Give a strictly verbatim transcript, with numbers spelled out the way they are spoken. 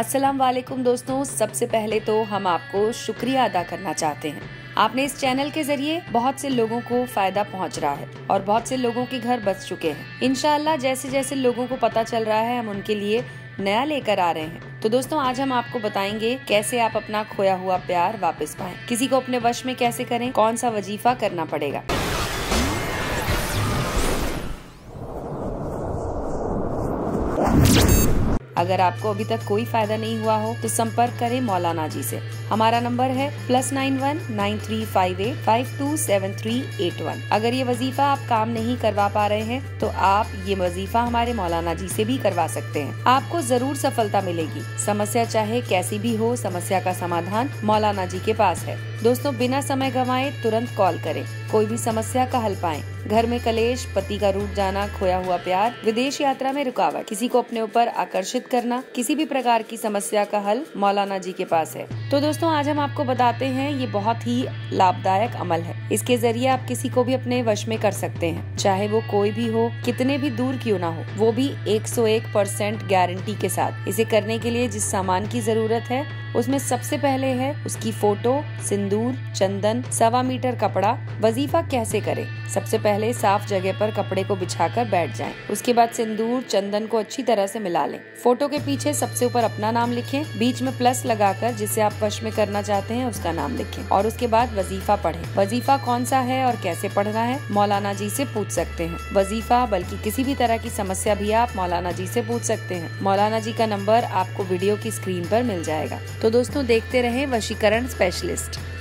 अस्सलाम वालेकुम दोस्तों, सबसे पहले तो हम आपको शुक्रिया अदा करना चाहते हैं। आपने इस चैनल के जरिए बहुत से लोगों को फायदा पहुंच रहा है और बहुत से लोगों के घर बच चुके हैं। इंशाल्लाह जैसे जैसे लोगों को पता चल रहा है हम उनके लिए नया लेकर आ रहे हैं। तो दोस्तों आज हम आपको बताएंगे कैसे आप अपना खोया हुआ प्यार वापस पाएं, किसी को अपने वश में कैसे करें, कौन सा वजीफा करना पड़ेगा। अगर आपको अभी तक कोई फायदा नहीं हुआ हो तो संपर्क करें मौलाना जी से। हमारा नंबर है plus nine one nine three five eight five two seven three eight one. अगर ये वजीफा आप काम नहीं करवा पा रहे हैं तो आप ये वजीफा हमारे मौलाना जी से भी करवा सकते हैं। आपको जरूर सफलता मिलेगी। समस्या चाहे कैसी भी हो, समस्या का समाधान मौलाना जी के पास है। दोस्तों बिना समय गंवाए तुरंत कॉल करें, कोई भी समस्या का हल पाएं। घर में कलेश, पति का रूठ जाना, खोया हुआ प्यार, विदेश यात्रा में रुकावट, किसी को अपने ऊपर आकर्षित करना, किसी भी प्रकार की समस्या का हल मौलाना जी के पास है। तो दोस्तों आज हम आपको बताते हैं ये बहुत ही लाभदायक अमल है। इसके जरिए आप किसी को भी अपने वश में कर सकते हैं, चाहे वो कोई भी हो, कितने भी दूर क्यों ना हो, वो भी एक सौ एक परसेंट गारंटी के साथ। इसे करने के लिए जिस सामान की जरूरत है उसमें सबसे पहले है उसकी फोटो, सिंदूर, चंदन, सवा मीटर कपड़ा। वजीफा कैसे करें? सबसे पहले साफ जगह पर कपड़े को बिछाकर बैठ जाएं। उसके बाद सिंदूर, चंदन को अच्छी तरह से मिला लें। फोटो के पीछे सबसे ऊपर अपना नाम लिखें, बीच में प्लस लगाकर जिसे आप वश में करना चाहते हैं उसका नाम लिखें और उसके बाद वजीफा पढ़ें। वजीफा कौन सा है और कैसे पढ़ना है मौलाना जी से पूछ सकते हैं। वजीफा बल्कि किसी भी तरह की समस्या भी आप मौलाना जी से पूछ सकते हैं। मौलाना जी का नंबर आपको वीडियो की स्क्रीन पर मिल जाएगा। तो दोस्तों देखते रहें वशीकरण स्पेशलिस्ट।